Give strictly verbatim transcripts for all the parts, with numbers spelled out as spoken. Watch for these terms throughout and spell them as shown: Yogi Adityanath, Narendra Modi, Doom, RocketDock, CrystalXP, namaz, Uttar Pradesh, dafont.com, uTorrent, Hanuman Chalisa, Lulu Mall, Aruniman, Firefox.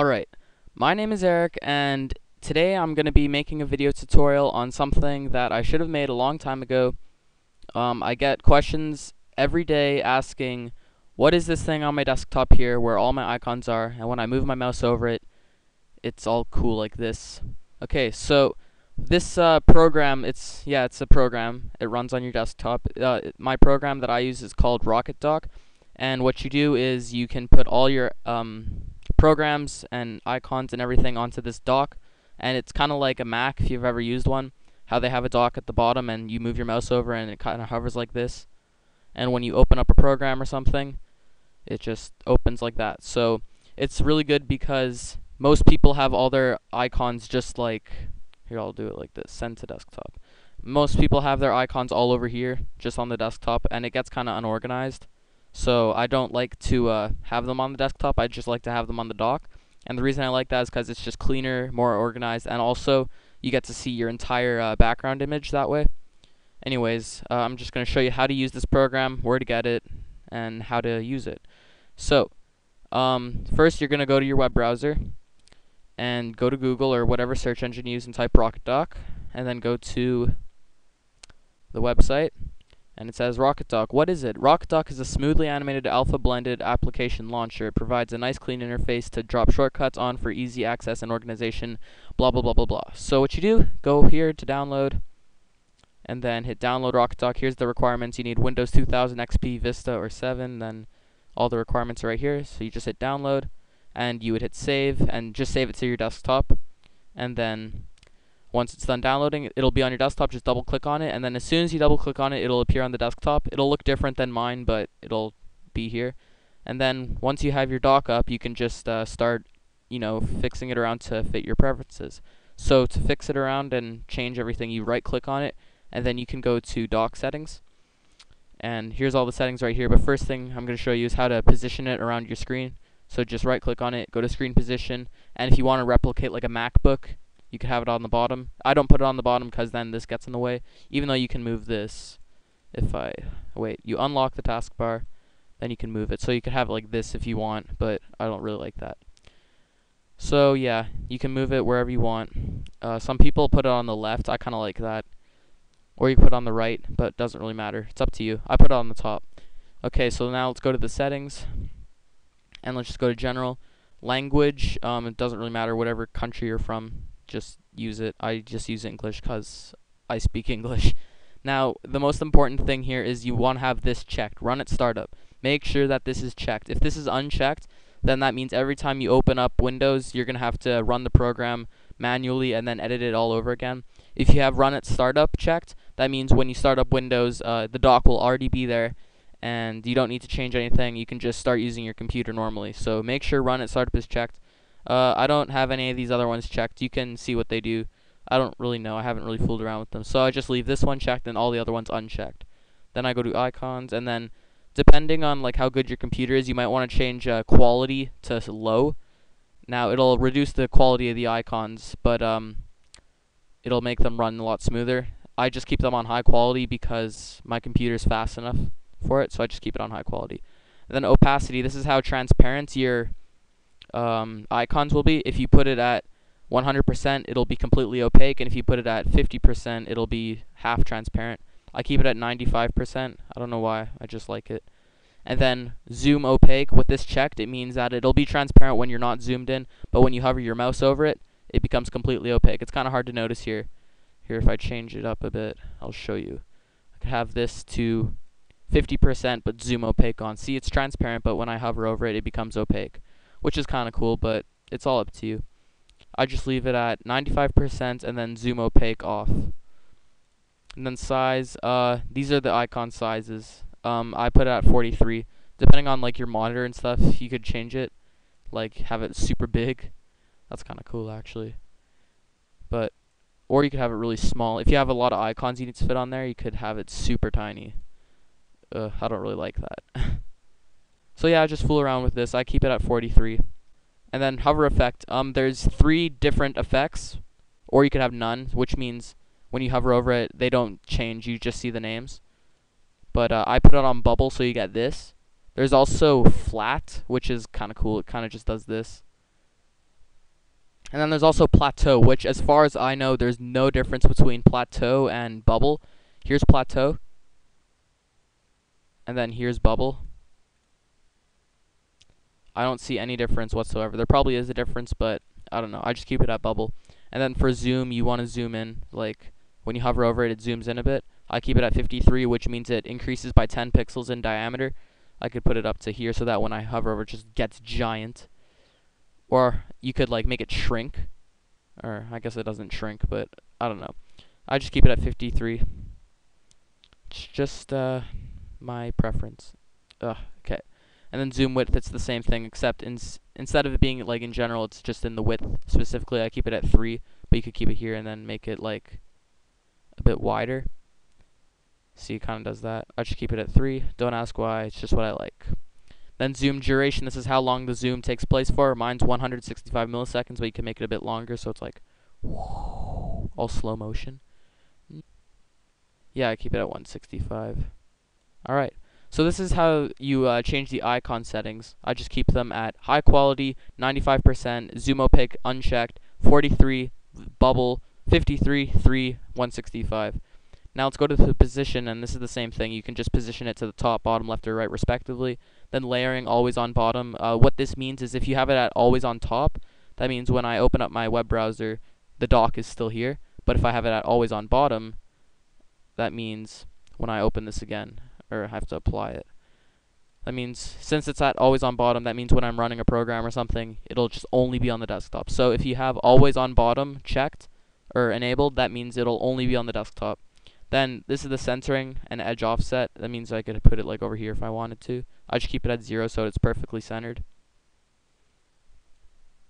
Alright, my name is Eric, and today I'm going to be making a video tutorial on something that I should have made a long time ago. Um, I get questions every day asking, what is this thing on my desktop here where all my icons are, and when I move my mouse over it, it's all cool like this. Okay, so this uh, program, it's, yeah, it's a program. It runs on your desktop. Uh, my program that I use is called RocketDock, and what you do is you can put all your um, programs and icons and everything onto this dock, and it's kind of like a Mac, if you've ever used one, how they have a dock at the bottom and you move your mouse over and it kind of hovers like this, and when you open up a program or something, it just opens like that. So it's really good because most people have all their icons just like, here, I'll do it like this, send to desktop. Most people have their icons all over here, just on the desktop, and it gets kind of unorganized. So I don't like to uh, have them on the desktop, I just like to have them on the dock. And the reason I like that is because it's just cleaner, more organized, and also you get to see your entire uh, background image that way. Anyways, uh, I'm just going to show you how to use this program, where to get it, and how to use it. So, um, first you're going to go to your web browser, and go to Google or whatever search engine you use and type RocketDock, and then go to the website. And it says RocketDock. What is it? RocketDock is a smoothly animated alpha blended application launcher. It provides a nice clean interface to drop shortcuts on for easy access and organization, blah blah blah blah blah. So what you do, go here to download and then hit download RocketDock. Here's the requirements. You need Windows two thousand, X P, Vista or seven, then all the requirements are right here. So you just hit download and you would hit save and just save it to your desktop, and then once it's done downloading, it'll be on your desktop. Just double click on it, and then as soon as you double click on it, it'll appear on the desktop. It'll look different than mine, but it'll be here. And then once you have your dock up, you can just uh, start, you know, fixing it around to fit your preferences. So to fix it around and change everything, you right click on it, and then you can go to dock settings. And here's all the settings right here, but first thing I'm going to show you is how to position it around your screen. So just right click on it, go to screen position, and if you want to replicate like a MacBook, you can have it on the bottom. I don't put it on the bottom because then this gets in the way, even though you can move this. If I, wait, you unlock the taskbar, then you can move it. So you can have it like this if you want, but I don't really like that. So yeah, you can move it wherever you want. Uh, some people put it on the left, I kind of like that. Or you put it on the right, but it doesn't really matter. It's up to you. I put it on the top. Okay, so now let's go to the settings, and let's just go to general. Language, um, it doesn't really matter whatever country you're from. Just use it. I just use English because I speak English. Now, the most important thing here is you want to have this checked. Run at startup. Make sure that this is checked. If this is unchecked, then that means every time you open up Windows, you're going to have to run the program manually and then edit it all over again. If you have run at startup checked, that means when you start up Windows, uh, the dock will already be there and you don't need to change anything. You can just start using your computer normally. So make sure run at startup is checked. Uh, I don't have any of these other ones checked. You can see what they do. I don't really know. I haven't really fooled around with them. So I just leave this one checked and all the other ones unchecked. Then I go to icons, and then depending on like how good your computer is, you might want to change uh, quality to low. Now it'll reduce the quality of the icons, but um, it'll make them run a lot smoother. I just keep them on high quality because my computer is fast enough for it, so I just keep it on high quality. And then opacity. This is how transparent your Um, icons will be. If you put it at one hundred percent, it'll be completely opaque, and if you put it at fifty percent, it'll be half transparent. I keep it at ninety-five percent. I don't know why. I just like it. And then zoom opaque. With this checked, it means that it'll be transparent when you're not zoomed in, but when you hover your mouse over it, it becomes completely opaque. It's kind of hard to notice here. Here, if I change it up a bit, I'll show you. I could have this to fifty percent, but zoom opaque on. See, it's transparent, but when I hover over it, it becomes opaque, which is kind of cool, but it's all up to you. I just leave it at ninety-five percent and then zoom opaque off. And then size, uh, these are the icon sizes. Um, I put it at forty-three. Depending on like your monitor and stuff, you could change it, like have it super big. That's kind of cool actually. But, or you could have it really small. If you have a lot of icons you need to fit on there, you could have it super tiny. Uh, I don't really like that. So yeah, I just fool around with this. I keep it at forty-three. And then hover effect. Um, there's three different effects, or you could have none, which means when you hover over it, they don't change. You just see the names. But uh, I put it on bubble, so you get this. There's also flat, which is kind of cool. It kind of just does this. And then there's also Plateau, which, as far as I know, there's no difference between Plateau and Bubble. Here's Plateau, and then here's Bubble. I don't see any difference whatsoever. There probably is a difference, but I don't know. I just keep it at Bubble. And then for zoom, you want to zoom in. Like, when you hover over it, it zooms in a bit. I keep it at fifty-three, which means it increases by ten pixels in diameter. I could put it up to here so that when I hover over, it just gets giant. Or you could, like, make it shrink. Or I guess it doesn't shrink, but I don't know. I just keep it at fifty-three. It's just uh, my preference. Ugh, okay. And then zoom width, it's the same thing, except ins instead of it being, like, in general, it's just in the width. Specifically, I keep it at three, but you could keep it here and then make it, like, a bit wider. See, it kind of does that. I just keep it at three. Don't ask why. It's just what I like. Then zoom duration. This is how long the zoom takes place for. Mine's one hundred sixty-five milliseconds, but you can make it a bit longer, so it's like whoo, all slow motion. Yeah, I keep it at one sixty-five. All right. So this is how you uh, change the icon settings. I just keep them at high quality, ninety-five percent, zoom opaque unchecked, forty-three, bubble, fifty-three, three, one sixty-five. Now let's go to the position, and this is the same thing. You can just position it to the top, bottom, left, or right, respectively. Then layering, always on bottom. Uh, what this means is if you have it at always on top, that means when I open up my web browser, the dock is still here. But if I have it at always on bottom, that means when I open this again, or I have to apply it. That means since it's at always on bottom, that means when I'm running a program or something, it'll just only be on the desktop. So if you have always on bottom checked or enabled, that means it'll only be on the desktop. Then this is the centering and edge offset. That means I could put it like over here if I wanted to. I just keep it at zero so it's perfectly centered.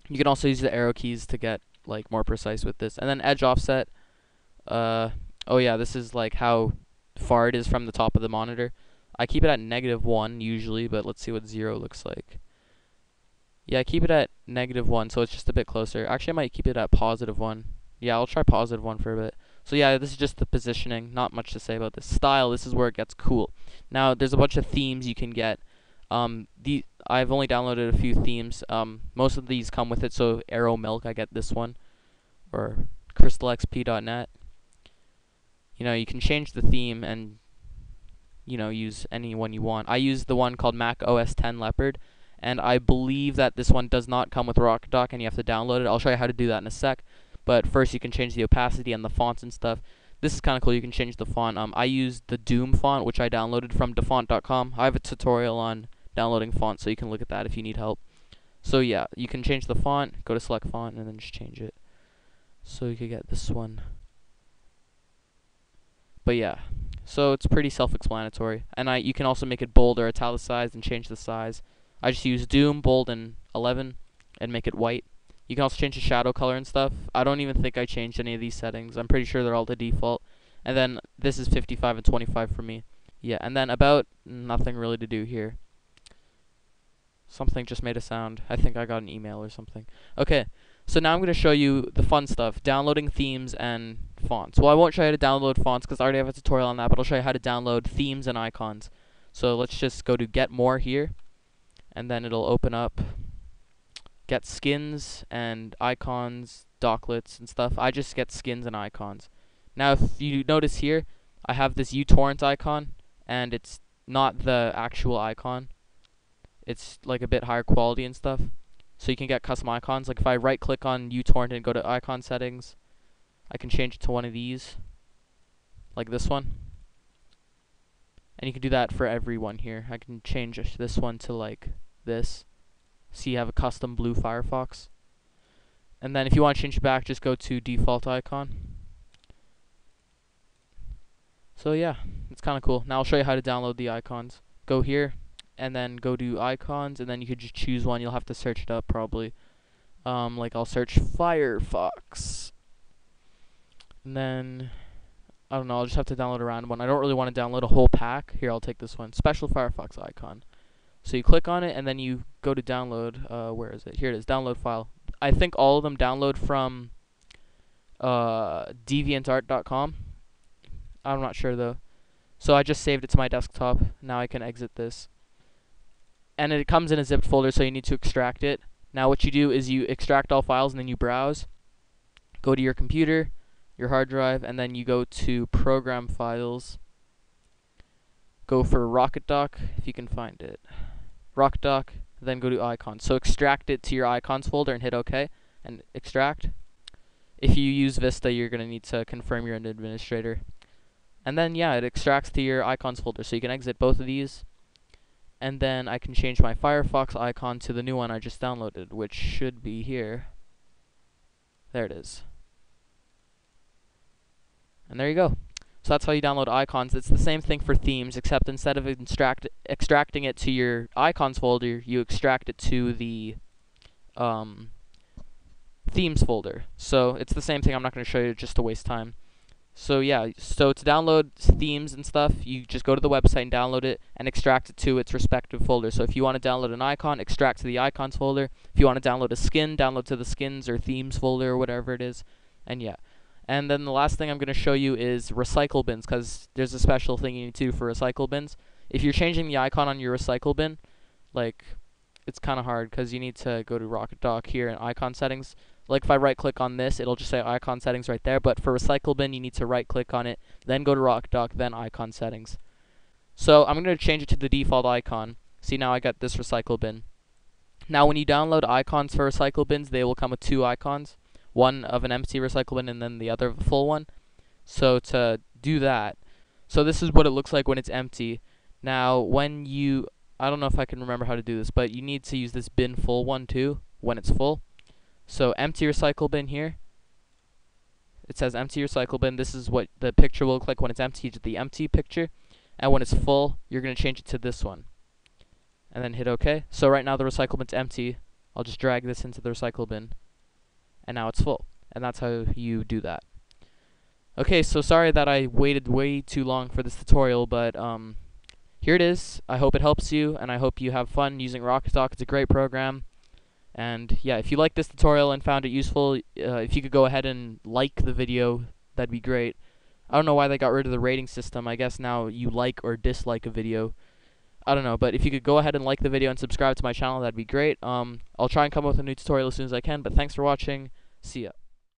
You can also use the arrow keys to get like more precise with this. And then edge offset. Uh, oh yeah, this is like how far it is from the top of the monitor. I keep it at negative one usually, but let's see what zero looks like. Yeah, I keep it at negative one, so it's just a bit closer. Actually, I might keep it at positive one. Yeah, I'll try positive one for a bit. So yeah, this is just the positioning. Not much to say about this. Style, this is where it gets cool. Now, there's a bunch of themes you can get. Um, the I've only downloaded a few themes. Um, most of these come with it, so Arrow Milk, I get this one. Or Crystal X P dot net. You know, you can change the theme and, you know, use any one you want. I use the one called Mac O S ten Leopard. And I believe that this one does not come with RocketDock and you have to download it. I'll show you how to do that in a sec. But first, you can change the opacity and the fonts and stuff. This is kind of cool. You can change the font. Um, I used the Doom font, which I downloaded from dafont dot com. I have a tutorial on downloading fonts, so you can look at that if you need help. So yeah, you can change the font. Go to select font and then just change it. So you could get this one. But yeah, so it's pretty self-explanatory. And I you can also make it bold or italicized and change the size. I just use Doom, bold, and eleven, and make it white. You can also change the shadow color and stuff. I don't even think I changed any of these settings. I'm pretty sure they're all the default. And then this is fifty-five and twenty-five for me. Yeah, and then about, nothing really to do here. Something just made a sound. I think I got an email or something. Okay, so now I'm going to show you the fun stuff, downloading themes and fonts. Well, I won't show you how to download fonts because I already have a tutorial on that, but I'll show you how to download themes and icons. So let's just go to Get More here, and then it'll open up. Get skins and icons, docklets and stuff. I just get skins and icons. Now if you notice here, I have this uTorrent icon and it's not the actual icon. It's like a bit higher quality and stuff. So you can get custom icons. Like if I right click on uTorrent and go to icon settings, I can change it to one of these. Like this one. And you can do that for everyone here. I can change this one to like this. So you have a custom blue Firefox. And then if you want to change it back, just go to default icon. So yeah, it's kind of cool. Now I'll show you how to download the icons. Go here, and then go to icons, and then you could just choose one. You'll have to search it up probably. Um, like I'll search Firefox. And then, I don't know, I'll just have to download a random one. I don't really want to download a whole pack. Here, I'll take this one. Special Firefox icon. So you click on it and then you go to download. Uh, where is it? Here it is. Download file. I think all of them download from uh, Deviant Art dot com. I'm not sure though. So I just saved it to my desktop. Now I can exit this. And it comes in a zipped folder, so you need to extract it. Now what you do is you extract all files and then you browse, go to your computer, your hard drive, and then you go to program files, go for RocketDock if you can find it, RocketDock, then go to icons. So extract it to your icons folder and hit OK and extract. If you use Vista, you're going to need to confirm you're an administrator. And then yeah, it extracts to your icons folder, so you can exit both of these. And then I can change my Firefox icon to the new one I just downloaded, which should be here. There it is. And there you go. So that's how you download icons. It's the same thing for themes, except instead of extract extracting it to your icons folder, you extract it to the um, themes folder. So it's the same thing. I'm not going to show you just to waste time. So yeah, so to download themes and stuff, you just go to the website and download it and extract it to its respective folder. So if you want to download an icon, extract to the icons folder. If you want to download a skin, download to the skins or themes folder or whatever it is. And yeah. And then the last thing I'm going to show you is recycle bins, because there's a special thing you need to do for recycle bins. If you're changing the icon on your recycle bin, like, it's kind of hard because you need to go to RocketDock here in icon settings. Like if I right click on this, it'll just say icon settings right there, but for recycle bin you need to right click on it, then go to RocketDock, then icon settings. So I'm going to change it to the default icon. See, now I got this recycle bin. Now when you download icons for recycle bins, they will come with two icons, one of an empty recycle bin and then the other of a full one. So to do that, so this is what it looks like when it's empty. Now when you, I don't know if I can remember how to do this, but you need to use this bin full one too when it's full. So empty recycle bin here, it says empty recycle bin. This is what the picture will look like when it's empty, the empty picture. And when it's full, you're going to change it to this one. And then hit OK. So right now the recycle bin's empty. I'll just drag this into the recycle bin. And now it's full. And that's how you do that. Okay, so sorry that I waited way too long for this tutorial, but um, here it is. I hope it helps you, and I hope you have fun using RocketDock. It's a great program. And yeah, if you liked this tutorial and found it useful, uh, if you could go ahead and like the video, that'd be great. I don't know why they got rid of the rating system. I guess now you like or dislike a video. I don't know, but if you could go ahead and like the video and subscribe to my channel, that'd be great. Um, I'll try and come up with a new tutorial as soon as I can, but thanks for watching. See ya.